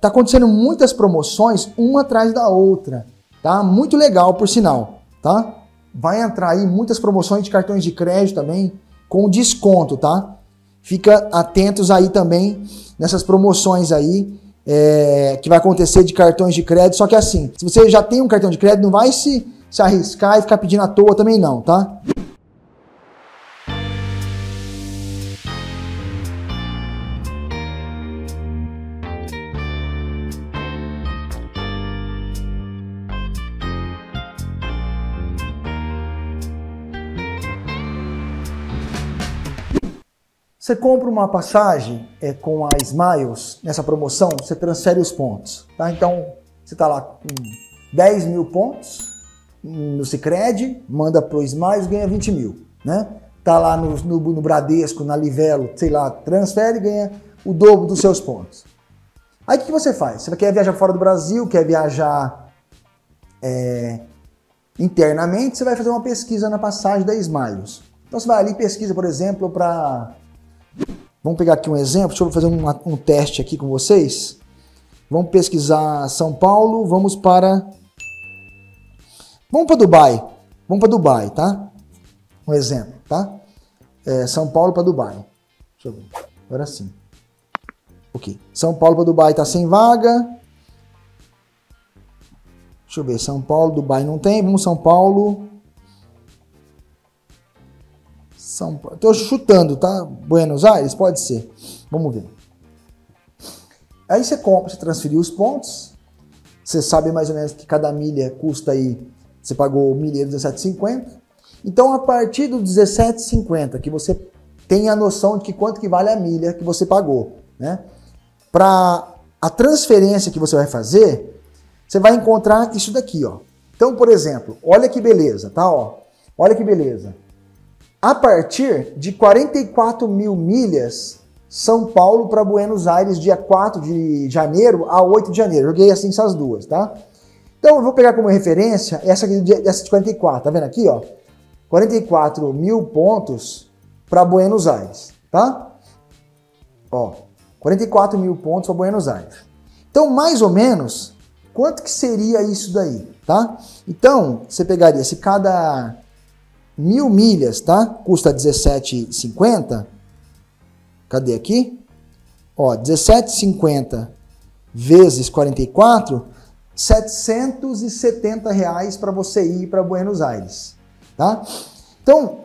Tá acontecendo muitas promoções, uma atrás da outra, tá? Muito legal, por sinal, tá? Vai atrair muitas promoções de cartões de crédito também, com desconto, tá? Fica atentos aí também nessas promoções aí, que vai acontecer de cartões de crédito. Só que assim, se você já tem um cartão de crédito, não vai se arriscar e ficar pedindo à toa também não, tá? Você compra uma passagem com a Smiles, nessa promoção, você transfere os pontos, tá? Então, você tá lá com 10 mil pontos no Cicred, manda pro Smiles, ganha 20 mil, né? Tá lá no Bradesco, na Livelo, sei lá, transfere e ganha o dobro dos seus pontos. Aí o que você faz? Você quer viajar fora do Brasil, quer viajar internamente, você vai fazer uma pesquisa na passagem da Smiles. Então você vai ali e pesquisa, por exemplo, para... Vamos pegar aqui um exemplo, deixa eu fazer um teste aqui com vocês. Vamos pesquisar São Paulo, vamos para Dubai. Vamos para Dubai, tá? Um exemplo, tá? São Paulo para Dubai. Deixa eu ver, agora sim. Ok, São Paulo para Dubai tá sem vaga. Deixa eu ver, São Paulo, Dubai não tem, vamos São Paulo... Estou chutando, tá? Buenos Aires? Pode ser. Vamos ver. Aí você compra, você transferiu os pontos. Você sabe mais ou menos que cada milha custa aí... Você pagou milha R$17,50. Então, a partir do R$17,50, que você tem a noção de que quanto que vale a milha que você pagou, né? Para a transferência que você vai fazer, você vai encontrar isso daqui, ó. Então, por exemplo, olha que beleza, tá? Ó, olha que beleza. A partir de 44 mil milhas, São Paulo para Buenos Aires, dia 4 de janeiro a 8 de janeiro. Joguei assim essas duas, tá? Então eu vou pegar como referência essa aqui, essa de 44, tá vendo aqui, ó? 44 mil pontos para Buenos Aires, tá? Ó, 44 mil pontos para Buenos Aires. Então, mais ou menos, quanto que seria isso daí, tá? Então, você pegaria, se cada... 1000 milhas, tá? Custa R$17,50. Cadê aqui? Ó, R$17,50 vezes 44, R$770 para você ir para Buenos Aires, tá? Então,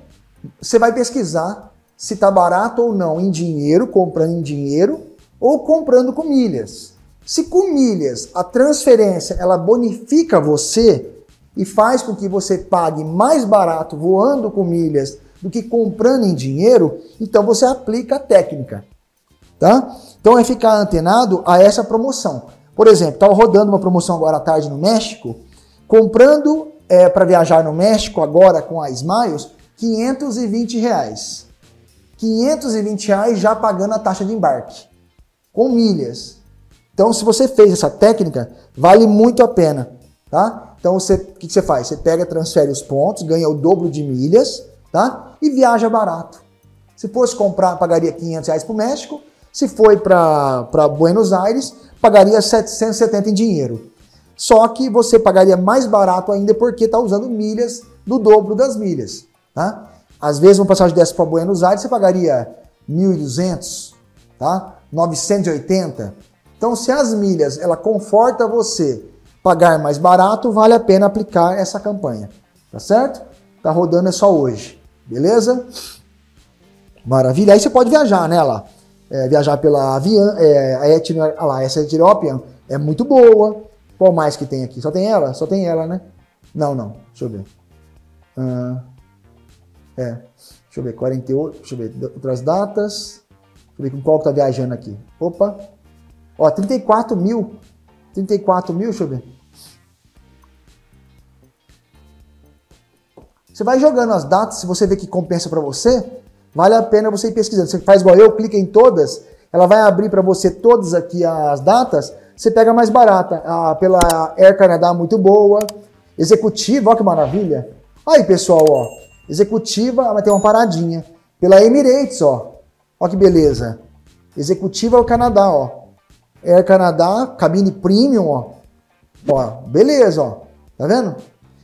você vai pesquisar se tá barato ou não em dinheiro, comprando em dinheiro ou comprando com milhas. Se com milhas a transferência ela bonifica você e faz com que você pague mais barato voando com milhas do que comprando em dinheiro, então você aplica a técnica, tá? Então é ficar antenado a essa promoção. Por exemplo, estava rodando uma promoção agora à tarde no México, comprando para viajar no México agora com a Smiles, R$520. R$520 já pagando a taxa de embarque, com milhas. Então se você fez essa técnica, vale muito a pena, tá? Então, o que você faz? Você pega, transfere os pontos, ganha o dobro de milhas, tá? E viaja barato. Se fosse comprar, pagaria R$500 para o México. Se foi para Buenos Aires, pagaria R$770 em dinheiro. Só que você pagaria mais barato ainda porque está usando milhas do dobro das milhas, tá? Às vezes, uma passagem dessa para Buenos Aires, você pagaria R$1.200, tá? R$980. Então, se as milhas, ela conforta você... pagar mais barato, vale a pena aplicar essa campanha, tá certo? Tá rodando é só hoje, beleza? Maravilha, aí você pode viajar, né, lá. Viajar pela Avianca, essa Ethiopian é muito boa. Qual mais que tem aqui? Só tem ela? Só tem ela, né? Não, deixa eu ver. Deixa eu ver, 48, deixa eu ver, outras datas. Deixa eu ver com qual que tá viajando aqui. Opa, ó, 34 mil, deixa eu ver. Você vai jogando as datas, se você vê que compensa para você, vale a pena você ir pesquisando. Você faz igual eu, clica em todas, ela vai abrir para você todas aqui as datas, você pega mais barata. Pela Air Canada, muito boa. Executiva, ó que maravilha. Aí, pessoal, ó. Executiva, vai ter uma paradinha. Pela Emirates, ó. Ó que beleza. Executiva é o Canadá, ó. Air Canada, cabine premium, ó. Ó, beleza, ó. Tá vendo?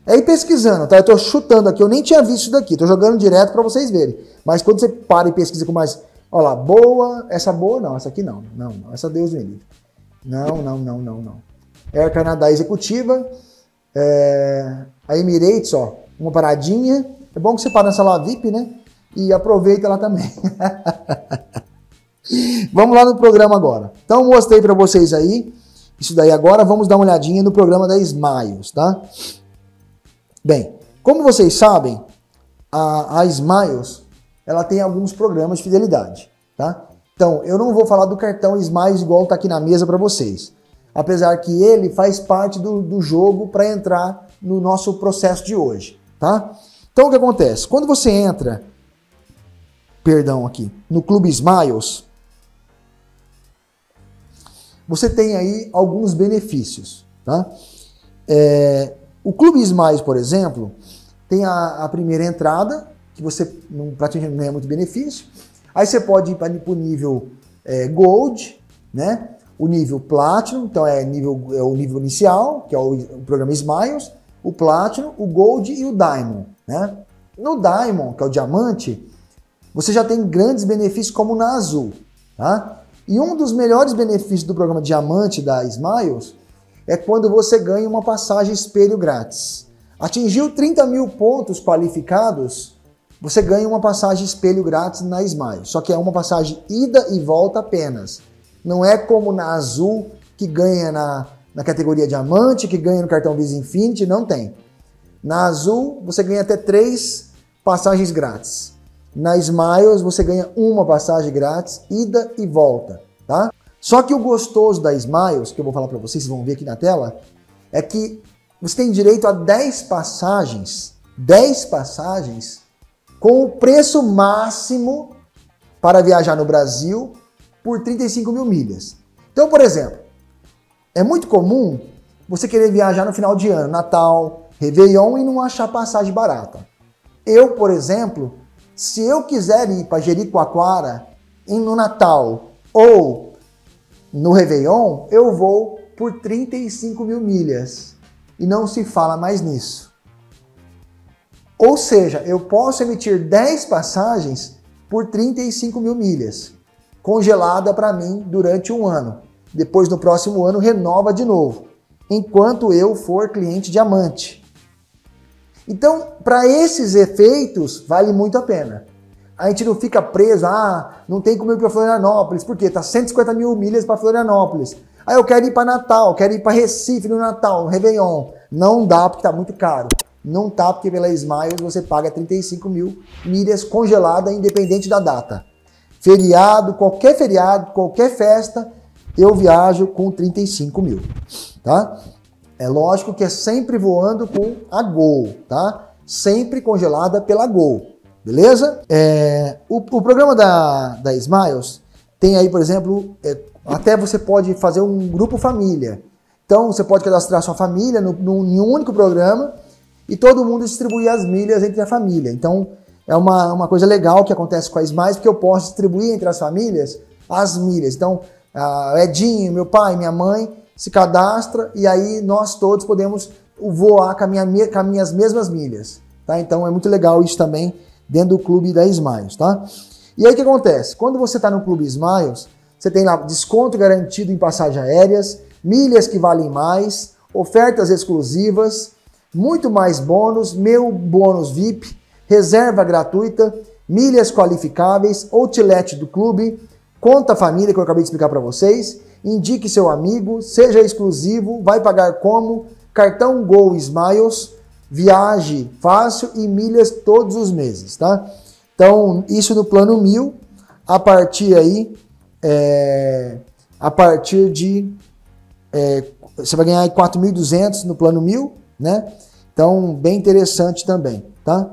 Aí pesquisando, tá? Eu tô chutando aqui, eu nem tinha visto isso daqui. Tô jogando direto pra vocês verem. Mas quando você para e pesquisa com mais... Ó lá, boa... Essa boa não, essa aqui não. Não, não. Essa Deus me livre. Não, não, não, não, não. Air Canada executiva. A Emirates, ó. Uma paradinha. É bom que você para nessa lá VIP, né? E aproveita lá também. Vamos lá no programa agora. Então, mostrei pra vocês aí. Isso daí agora, vamos dar uma olhadinha no programa da Smiles, tá? Bem, como vocês sabem, a Smiles, ela tem alguns programas de fidelidade, tá? Então, eu não vou falar do cartão Smiles igual tá aqui na mesa para vocês. Apesar que ele faz parte do jogo para entrar no nosso processo de hoje, tá? Então, o que acontece? Quando você entra, perdão aqui, no Clube Smiles, você tem aí alguns benefícios, tá? O Clube Smiles, por exemplo, tem a primeira entrada, que você não, praticamente não ganha muito benefício. Aí você pode ir para o nível Gold, né? O nível Platinum, então é o nível inicial, que é o programa Smiles, o Platinum, o Gold e o Diamond, né? No Diamond, que é o diamante, você já tem grandes benefícios como na Azul, tá? E um dos melhores benefícios do programa Diamante da Smiles é quando você ganha uma passagem espelho grátis. Atingiu 30 mil pontos qualificados, você ganha uma passagem espelho grátis na Smiles. Só que é uma passagem ida e volta apenas. Não é como na Azul, que ganha na categoria Diamante, que ganha no cartão Visa Infinity, não tem. Na Azul, você ganha até 3 passagens grátis. Na Smiles, você ganha uma passagem grátis, ida e volta, tá? Só que o gostoso da Smiles, que eu vou falar para vocês, vocês vão ver aqui na tela, é que você tem direito a 10 passagens com o preço máximo para viajar no Brasil por 35 mil milhas. Então, por exemplo, é muito comum você querer viajar no final de ano, Natal, Réveillon, e não achar passagem barata. Eu, por exemplo, se eu quiser ir para Jericoacoara no Natal ou no Réveillon, eu vou por 35 mil milhas e não se fala mais nisso. Ou seja, eu posso emitir 10 passagens por 35 mil milhas, congelada para mim durante um ano. Depois, no próximo ano, renova de novo, enquanto eu for cliente diamante. Então, para esses efeitos, vale muito a pena. A gente não fica preso, não tem como ir para Florianópolis, porque tá 150 mil milhas para Florianópolis. Aí eu quero ir para Natal, quero ir para Recife no Natal, no Réveillon. Não dá, porque tá muito caro. Não tá, porque pela Smiles você paga 35 mil milhas congelada, independente da data. Feriado, qualquer festa, eu viajo com 35 mil, tá? É lógico que é sempre voando com a Gol, tá? Sempre congelada pela Gol. Beleza? O programa da Smiles tem aí, por exemplo, até você pode fazer um grupo família. Então, você pode cadastrar sua família em um único programa e todo mundo distribuir as milhas entre a família. Então, é uma coisa legal que acontece com a Smiles, porque eu posso distribuir entre as famílias as milhas. Então, Edinho, meu pai, minha mãe, se cadastra e aí nós todos podemos voar com as minhas mesmas milhas. Tá? Então, é muito legal isso também, dentro do Clube da Smiles, tá? E aí o que acontece? Quando você está no Clube Smiles, você tem lá desconto garantido em passagens aéreas, milhas que valem mais, ofertas exclusivas, muito mais bônus, meu bônus VIP, reserva gratuita, milhas qualificáveis, outlet do clube, conta família, que eu acabei de explicar para vocês, indique seu amigo, seja exclusivo, vai pagar como, cartão Gol Smiles, viagem fácil e milhas todos os meses, tá? Então, isso no plano 1000, você vai ganhar 4.200 no plano 1000, né? Então, bem interessante também, tá?